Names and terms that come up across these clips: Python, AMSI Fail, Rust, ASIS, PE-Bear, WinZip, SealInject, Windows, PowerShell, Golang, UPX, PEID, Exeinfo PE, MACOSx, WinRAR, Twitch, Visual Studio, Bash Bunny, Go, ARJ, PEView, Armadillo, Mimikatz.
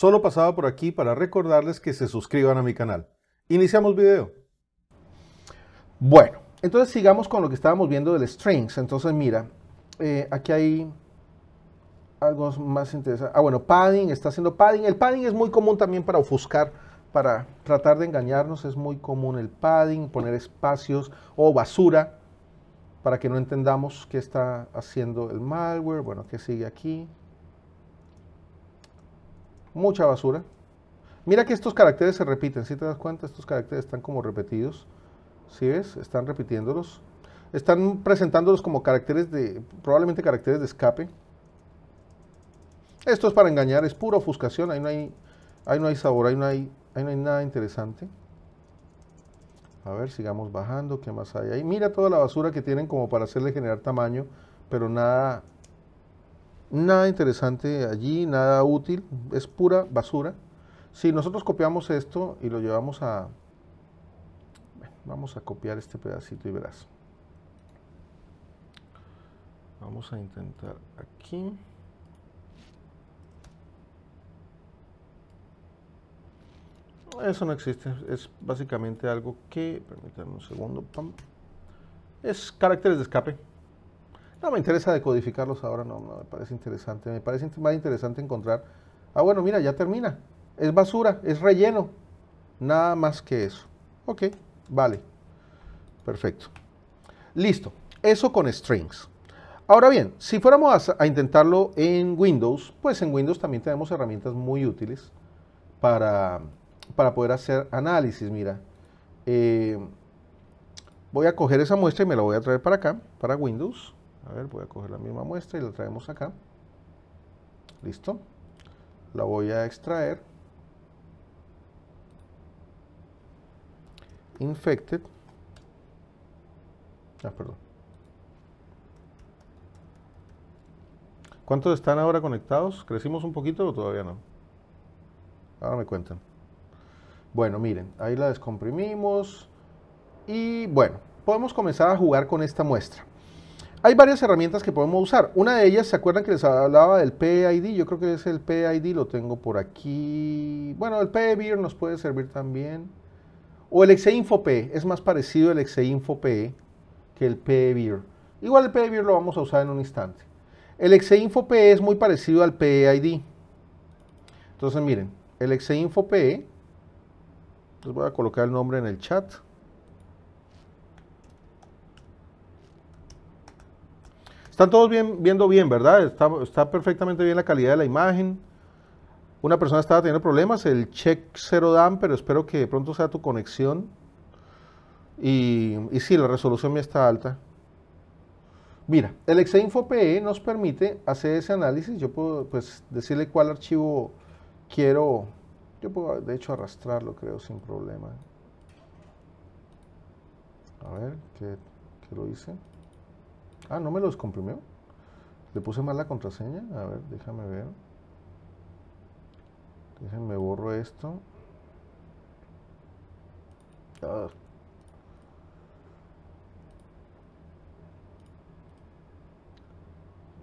Solo pasaba por aquí para recordarles que se suscriban a mi canal. Iniciamos video. Bueno, entonces sigamos con lo que estábamos viendo del strings. Entonces mira, aquí hay algo más interesante. Ah, bueno, padding, está haciendo padding. El padding es muy común también para ofuscar, para tratar de engañarnos. Es muy común el padding, poner espacios o basura para que no entendamos qué está haciendo el malware. Bueno, ¿qué sigue aquí? Mucha basura. Mira que estos caracteres se repiten, si te das cuenta, estos caracteres están como repetidos. ¿Sí ves? Están repitiéndolos. Están presentándolos como caracteres de, probablemente caracteres de escape. Esto es para engañar, es pura ofuscación, ahí no hay sabor, ahí no hay nada interesante. A ver, sigamos bajando, ¿qué más hay ahí? Mira toda la basura que tienen como para hacerle generar tamaño, pero nada interesante allí, nada útil, es pura basura. Si nosotros copiamos esto y lo llevamos a... Vamos a copiar este pedacito y verás. Vamos a intentar aquí. Eso no existe, es básicamente algo que... Permítanme un segundo. Pam. Es caracteres de escape. No me interesa decodificarlos ahora, no me parece interesante. Me parece más interesante encontrar... Ah, bueno, mira, ya termina. Es basura, es relleno. Nada más que eso. Ok, vale. Perfecto. Listo. Eso con strings. Ahora bien, si fuéramos a intentarlo en Windows, pues en Windows también tenemos herramientas muy útiles para poder hacer análisis. Mira, voy a coger esa muestra y me la voy a traer para acá, para Windows. A ver, voy a coger la misma muestra y la traemos acá. Listo. La voy a extraer. Infected. Ah, perdón. ¿Cuántos están ahora conectados? ¿Crecimos un poquito o todavía no? Ahora me cuentan. Bueno, miren, ahí la descomprimimos. Y bueno, podemos comenzar a jugar con esta muestra. Hay varias herramientas que podemos usar. Una de ellas, ¿se acuerdan que les hablaba del PEID? Yo creo que es el PEID, lo tengo por aquí. Bueno, el PEView nos puede servir también. O el Exeinfo PE, es más parecido el Exeinfo PE que el PEView. Igual el PEView lo vamos a usar en un instante. El Exeinfo PE es muy parecido al PEID. Entonces miren, el Exeinfo PE, les voy a colocar el nombre en el chat. Están todos bien, viendo bien, ¿verdad? Está perfectamente bien la calidad de la imagen. Una persona estaba teniendo problemas, el check 0 dan, pero espero que de pronto sea tu conexión. Y sí, la resolución ya está alta. Mira, el Exeinfo PE nos permite hacer ese análisis. Yo puedo pues decirle cuál archivo quiero. Yo puedo de hecho arrastrarlo, creo, sin problema. A ver, ¿qué lo hice? Ah, no me lo descomprimió. Le puse mal la contraseña. A ver, déjame ver. Déjenme borro esto. Ah.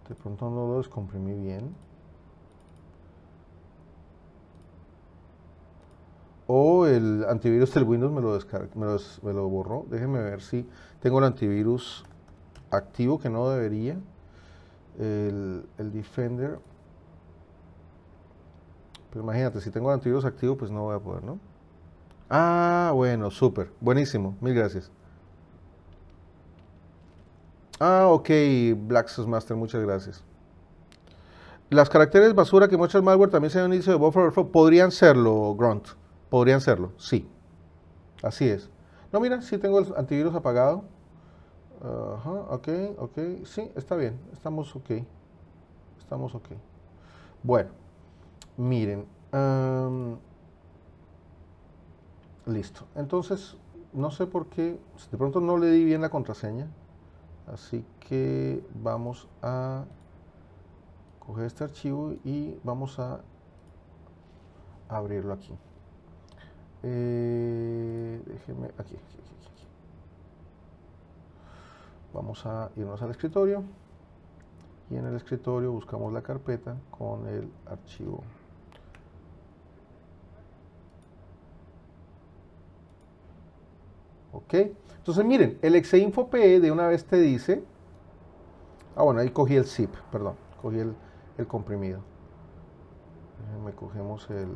De pronto no lo descomprimí bien. O el antivirus del Windows me lo borró. Déjenme ver si tengo el antivirus activo, que no debería. El Defender, pero imagínate, si tengo el antivirus activo pues no voy a poder, ¿no? Ah, bueno, súper, buenísimo, mil gracias. Ah, ok, Blacksmith Master, muchas gracias. Las caracteres basura que muestra el malware también se han inicio de buffer overflow. Podrían serlo, Grunt, podrían serlo, sí, así es. No, mira, sí tengo el antivirus apagado. Ajá, ok, sí, está bien, estamos ok. Bueno, miren, listo, entonces, no sé por qué, de pronto no le di bien la contraseña, así que vamos a coger este archivo y vamos a abrirlo aquí. Déjenme, aquí. Vamos a irnos al escritorio y en el escritorio buscamos la carpeta con el archivo ¿ok? Entonces miren, el Exeinfo PE de una vez te dice, ah bueno, ahí cogí el zip, perdón, cogí el comprimido. Déjenme, cogemos el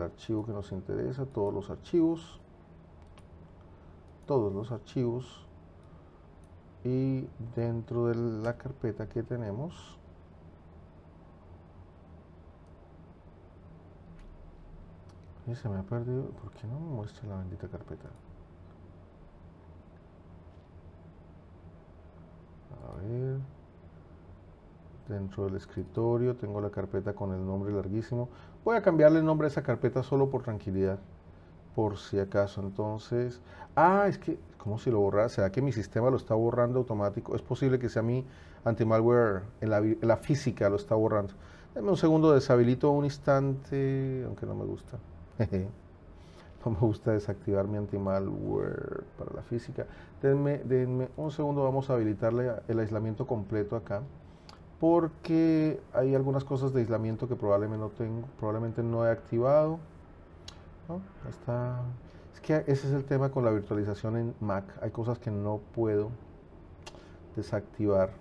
archivo que nos interesa, todos los archivos, y dentro de la carpeta que tenemos y se me ha perdido, ¿por qué no me muestra la bendita carpeta? A ver, dentro del escritorio tengo la carpeta con el nombre larguísimo. Voy a cambiarle el nombre a esa carpeta solo por tranquilidad, por si acaso. Entonces, es que, ¿cómo si lo borrara? ¿Será que mi sistema lo está borrando automático? Es posible que sea mi anti-malware en la física lo está borrando. Dame un segundo, deshabilito un instante, aunque no me gusta. No me gusta desactivar mi anti-malware para la física. Denme un segundo, vamos a habilitarle el aislamiento completo acá, porque hay algunas cosas de aislamiento que probablemente no he activado. ¿No? Está... Es que ese es el tema con la virtualización en Mac. Hay cosas que no puedo desactivar.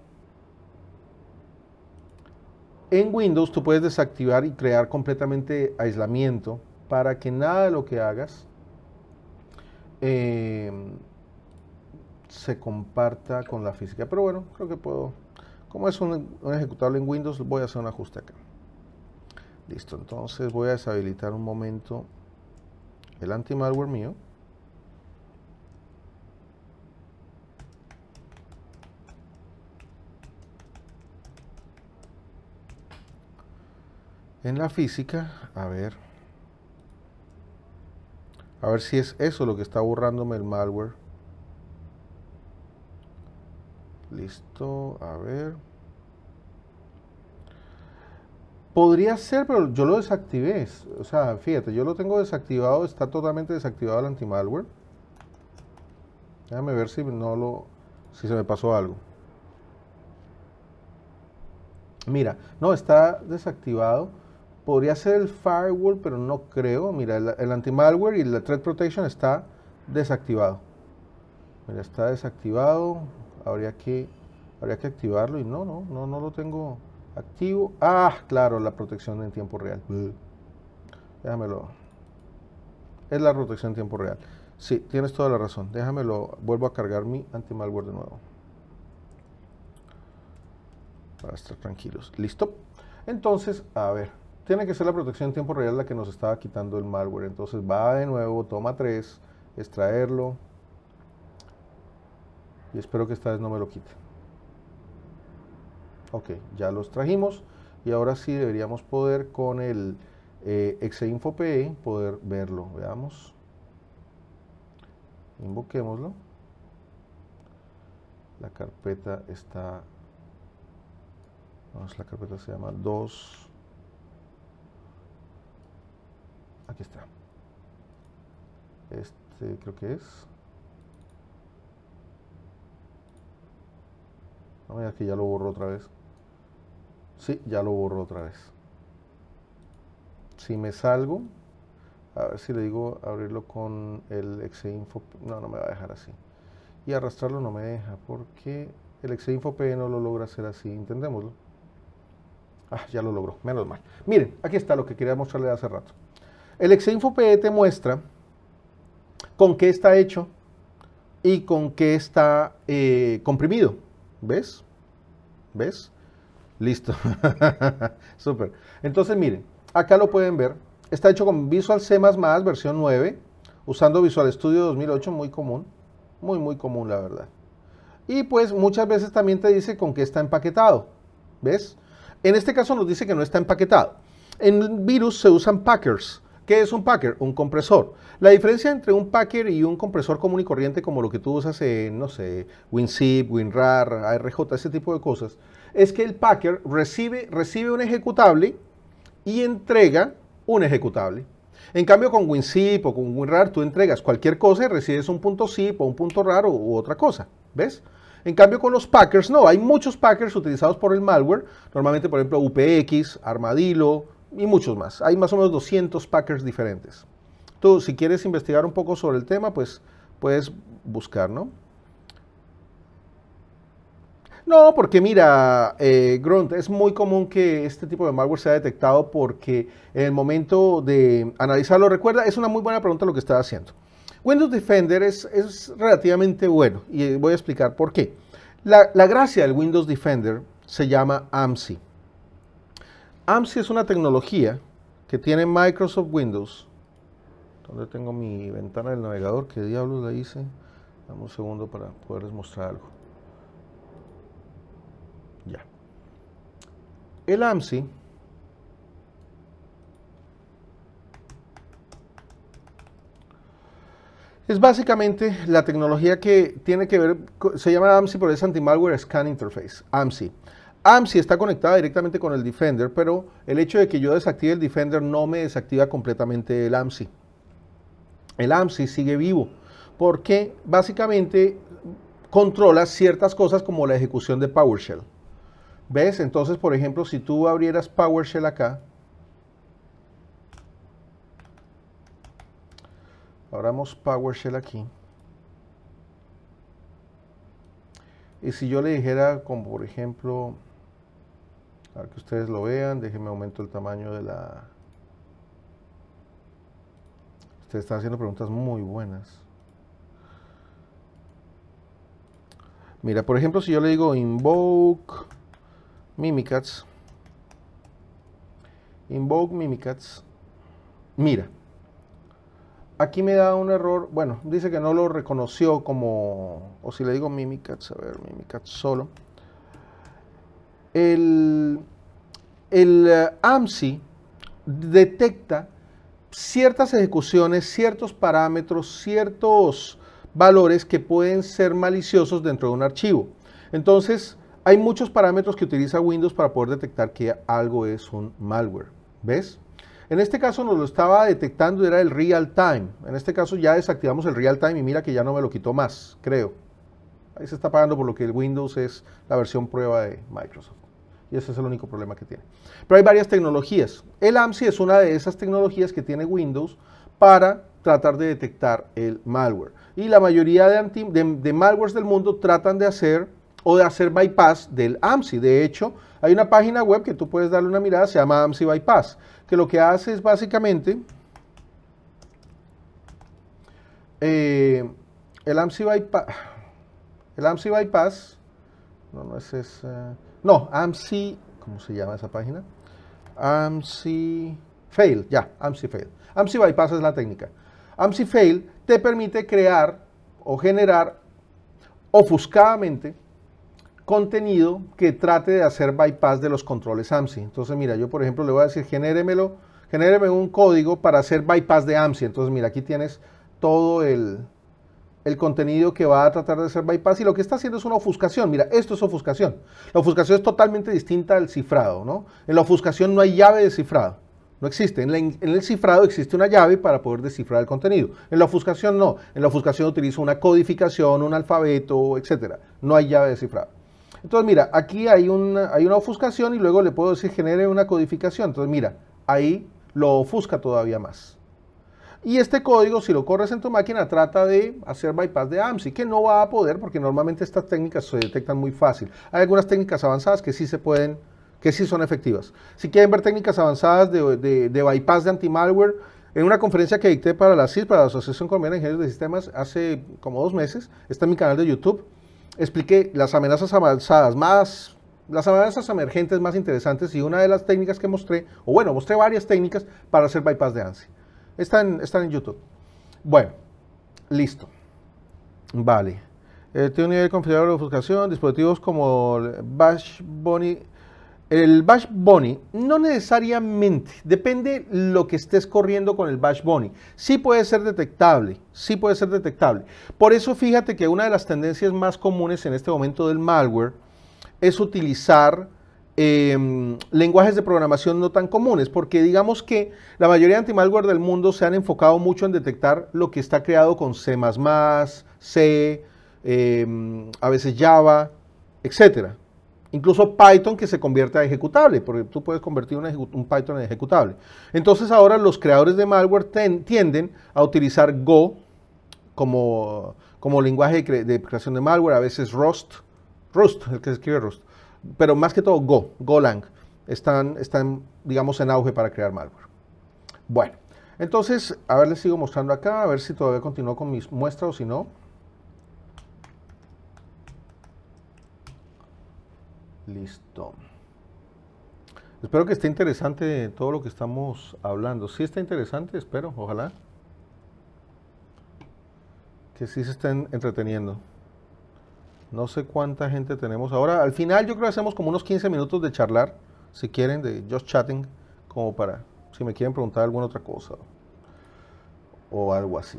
En Windows tú puedes desactivar y crear completamente aislamiento para que nada de lo que hagas se comparta con la física. Pero bueno, creo que puedo. Como es un ejecutable en Windows, voy a hacer un ajuste acá. Listo, entonces voy a deshabilitar un momento el anti-malware mío. En la física, a ver si es eso lo que está borrándome el malware. Listo, a ver. Podría ser, pero yo lo desactivé. O sea, fíjate, yo lo tengo desactivado, está totalmente desactivado el anti-malware. Déjame ver si se me pasó algo. Mira, no, está desactivado. Podría ser el firewall, pero no creo. Mira, el anti-malware y la threat protection está desactivado. Mira, está desactivado. Habría que activarlo y no lo tengo activo. Claro, la protección en tiempo real. Déjamelo. Es la protección en tiempo real. Sí, tienes toda la razón. Déjamelo. Vuelvo a cargar mi anti-malware de nuevo, para estar tranquilos. Listo. Entonces, a ver, tiene que ser la protección en tiempo real la que nos estaba quitando el malware. Entonces va de nuevo, toma 3, extraerlo. Y espero que esta vez no me lo quite. Ok, ya los trajimos. Y ahora sí deberíamos poder con el Exeinfo PE poder verlo. Veamos. Invoquémoslo. La carpeta está... La carpeta se llama 2. Aquí está. Este creo que es... Mira que ya lo borró otra vez. Sí, ya lo borró otra vez. Si me salgo, a ver si le digo abrirlo con el Exeinfo. No me va a dejar así. Y arrastrarlo no me deja, porque el Exeinfo PE no lo logra hacer así. Intentémoslo. Ya lo logró, menos mal. Miren, aquí está lo que quería mostrarle hace rato. El Exeinfo PE te muestra con qué está hecho y con qué está comprimido. ¿Ves? ¿Ves? Listo. Súper. Entonces, miren, acá lo pueden ver. Está hecho con Visual C++, versión 9, usando Visual Studio 2008, muy común. Muy, muy común, la verdad. Y pues muchas veces también te dice con qué está empaquetado. ¿Ves? En este caso nos dice que no está empaquetado. En virus se usan packers. ¿Qué es un packer? Un compresor. La diferencia entre un packer y un compresor común y corriente, como lo que tú usas en, no sé, WinZip, WinRAR, ARJ, ese tipo de cosas, es que el packer recibe un ejecutable y entrega un ejecutable. En cambio, con WinZip o con WinRAR, tú entregas cualquier cosa y recibes un punto zip o un punto RAR u otra cosa. ¿Ves? En cambio, con los packers, no. Hay muchos packers utilizados por el malware. Normalmente, por ejemplo, UPX, Armadillo... y muchos más. Hay más o menos 200 packers diferentes. Tú, si quieres investigar un poco sobre el tema, pues puedes buscar, ¿no? No, porque mira, Grunt, es muy común que este tipo de malware sea detectado porque en el momento de analizarlo, recuerda, es una muy buena pregunta lo que está haciendo. Windows Defender es relativamente bueno y voy a explicar por qué. La gracia del Windows Defender se llama AMSI. AMSI es una tecnología que tiene Microsoft Windows. ¿Dónde tengo mi ventana del navegador? ¿Qué diablos la hice? Dame un segundo para poderles mostrar algo. Ya. El AMSI es básicamente la tecnología que tiene que ver, se llama AMSI, pero es Anti-Malware Scan Interface, AMSI. AMSI está conectada directamente con el Defender, pero el hecho de que yo desactive el Defender no me desactiva completamente el AMSI. El AMSI sigue vivo, porque básicamente controla ciertas cosas como la ejecución de PowerShell. ¿Ves? Entonces, por ejemplo, si tú abrieras PowerShell acá, abramos PowerShell aquí, y si yo le dijera, como por ejemplo, para que ustedes lo vean, déjenme aumentar el tamaño de la... Ustedes están haciendo preguntas muy buenas. Mira, por ejemplo, si yo le digo invoke Mimikatz, mira, aquí me da un error, bueno, dice que no lo reconoció como, o si le digo Mimikatz, a ver, Mimikatz solo, el AMSI detecta ciertas ejecuciones, ciertos parámetros, ciertos valores que pueden ser maliciosos dentro de un archivo. Entonces, hay muchos parámetros que utiliza Windows para poder detectar que algo es un malware. ¿Ves? En este caso nos lo estaba detectando, era el real time. En este caso ya desactivamos el real time y mira que ya no me lo quitó más, creo. Ahí se está pagando por lo que el Windows es la versión prueba de Microsoft. Y ese es el único problema que tiene. Pero hay varias tecnologías. El AMSI es una de esas tecnologías que tiene Windows para tratar de detectar el malware. Y la mayoría de malwares del mundo tratan de hacer o de hacer bypass del AMSI. De hecho, hay una página web que tú puedes darle una mirada, se llama AMSI Bypass, que lo que hace es básicamente, el AMSI Bypass, no es esa, no, AMSI, ¿cómo se llama esa página? AMSI Fail, ya, AMSI Fail. AMSI Bypass es la técnica. AMSI Fail te permite crear o generar ofuscadamente contenido que trate de hacer bypass de los controles AMSI. Entonces, mira, yo por ejemplo le voy a decir, genéreme un código para hacer bypass de AMSI. Entonces, mira, aquí tienes todo el contenido que va a tratar de hacer bypass y lo que está haciendo es una ofuscación. Mira, esto es ofuscación. La ofuscación es totalmente distinta al cifrado, ¿no? En la ofuscación no hay llave de cifrado. No existe. En el cifrado existe una llave para poder descifrar el contenido. En la ofuscación no. En la ofuscación utilizo una codificación, un alfabeto, etc. No hay llave de cifrado. Entonces, mira, aquí hay una ofuscación y luego le puedo decir genere una codificación. Entonces, mira, ahí lo ofusca todavía más. Y este código, si lo corres en tu máquina, trata de hacer bypass de AMSI, que no va a poder porque normalmente estas técnicas se detectan muy fácil. Hay algunas técnicas avanzadas que sí se pueden... que sí son efectivas. Si quieren ver técnicas avanzadas de bypass de anti-malware, en una conferencia que dicté para la ASIS, para la Asociación Colombiana de Ingenieros de Sistemas, hace como 2 meses, está en mi canal de YouTube, expliqué las amenazas avanzadas más, las amenazas emergentes más interesantes y una de las técnicas que mostré, o bueno, mostré varias técnicas para hacer bypass de AMSI. Están en YouTube. Bueno, listo. Vale. Tiene un nivel configurado de ofuscación, dispositivos como Bash Bunny. El Bash Bunny no necesariamente, depende lo que estés corriendo con el Bash Bunny. Sí puede ser detectable, sí puede ser detectable. Por eso fíjate que una de las tendencias más comunes en este momento del malware es utilizar lenguajes de programación no tan comunes, porque digamos que la mayoría de antimalware del mundo se han enfocado mucho en detectar lo que está creado con C++, C, a veces Java, etcétera. Incluso Python que se convierte a ejecutable, porque tú puedes convertir un Python en ejecutable. Entonces ahora los creadores de malware tienden a utilizar Go como lenguaje de creación de malware, a veces Rust, el que se escribe Rust, pero más que todo Go, Golang, están, digamos, en auge para crear malware. Bueno, entonces, a ver, les sigo mostrando acá, a ver si todavía continúo con mis muestras o si no. Listo. Espero que esté interesante todo lo que estamos hablando. Sí está interesante, espero, ojalá. Que sí se estén entreteniendo. No sé cuánta gente tenemos ahora. Al final yo creo que hacemos como unos 15 minutos de charlar, si quieren, de just chatting, como para, si me quieren preguntar alguna otra cosa o algo así.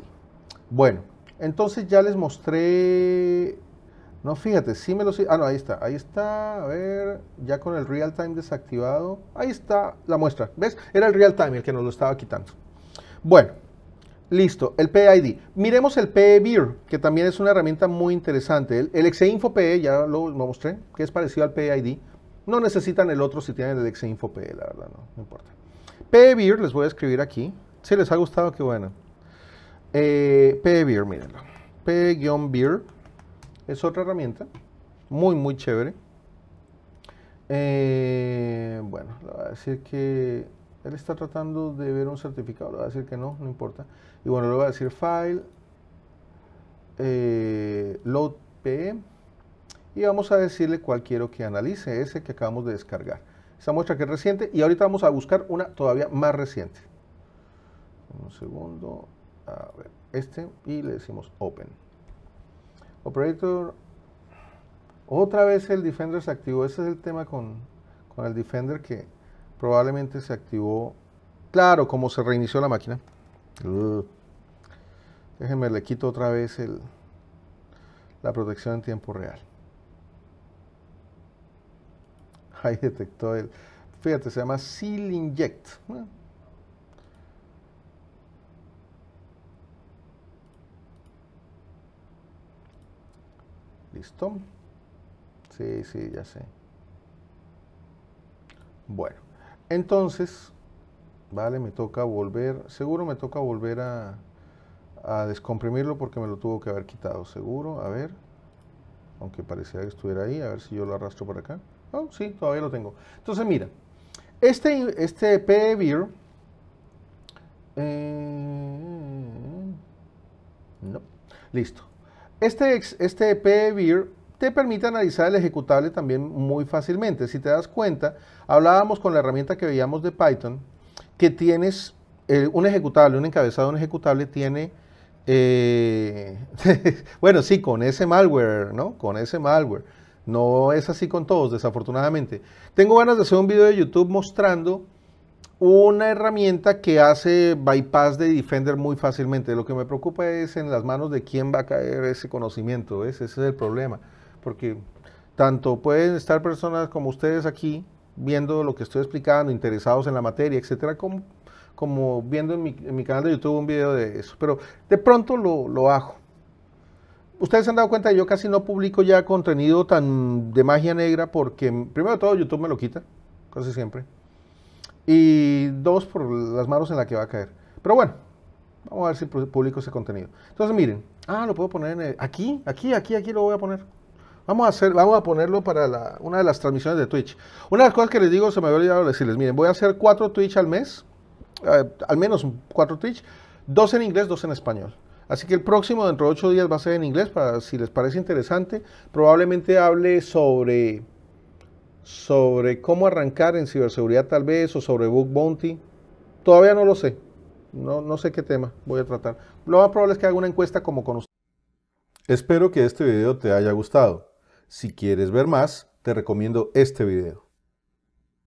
Bueno, entonces ya les mostré. No, fíjate, sí me lo... Ah, no, ahí está, a ver, ya con el real time desactivado. Ahí está la muestra, ¿ves? Era el real time el que nos lo estaba quitando. Bueno, listo, el PEID. Miremos el PE-Bear, que también es una herramienta muy interesante. El Exeinfo PE, ya lo mostré, que es parecido al PEID. No necesitan el otro si tienen el Exeinfo PE, la verdad, no importa. PE-Bear, les voy a escribir aquí. Si les ha gustado, qué bueno. PE-Bear, mírenlo. PE-Bear. Es otra herramienta, muy muy chévere. Bueno, le voy a decir que él está tratando de ver un certificado, le voy a decir que no, no importa. Y bueno, le voy a decir file, load PE, y vamos a decirle cuál quiero que analice, ese que acabamos de descargar. Esta muestra que es reciente, y ahorita vamos a buscar una todavía más reciente. Un segundo, a ver, y le decimos open. Operator, otra vez el Defender se activó. Ese es el tema con el Defender, que probablemente se activó. Claro, como se reinició la máquina. Déjenme, le quito otra vez la protección en tiempo real. Ahí detectó el... Fíjate, se llama SealInject. Listo. Sí, sí, ya sé. Bueno, entonces, vale, me toca volver, seguro me toca volver a descomprimirlo porque me lo tuvo que haber quitado, seguro. A ver, aunque pareciera que estuviera ahí, a ver si yo lo arrastro por acá. Oh, sí, todavía lo tengo. Entonces, mira, este PE-Bear, no, listo. Este PE-Bear te permite analizar el ejecutable también muy fácilmente. Si te das cuenta, hablábamos con la herramienta que veíamos de Python, que tienes un ejecutable, un encabezado de un ejecutable tiene, bueno, sí, con ese malware, ¿no? Con ese malware. No es así con todos, desafortunadamente. Tengo ganas de hacer un video de YouTube mostrando una herramienta que hace bypass de Defender muy fácilmente. Lo que me preocupa es en las manos de quién va a caer ese conocimiento, ¿ves? Ese es el problema, porque tanto pueden estar personas como ustedes aquí viendo lo que estoy explicando, interesados en la materia, etcétera, como viendo en mi canal de YouTube un video de eso, pero de pronto lo hago. Ustedes se han dado cuenta que yo casi no publico ya contenido tan de magia negra porque, primero de todo, YouTube me lo quita, casi siempre. Y dos, por las manos en la que va a caer. Pero bueno, vamos a ver si publico ese contenido. Entonces miren, lo puedo poner aquí lo voy a poner. Vamos a ponerlo para una de las transmisiones de Twitch. Una de las cosas que les digo, se me había olvidado decirles, miren, voy a hacer 4 Twitch al mes, al menos 4 Twitch, 2 en inglés, 2 en español. Así que el próximo, dentro de 8 días, va a ser en inglés, para si les parece interesante. Probablemente hable sobre cómo arrancar en ciberseguridad tal vez, o sobre bug bounty. Todavía no lo sé, no sé qué tema voy a tratar. Lo más probable es que haga una encuesta como con ustedes. Espero que este video te haya gustado. Si quieres ver más, te recomiendo este video.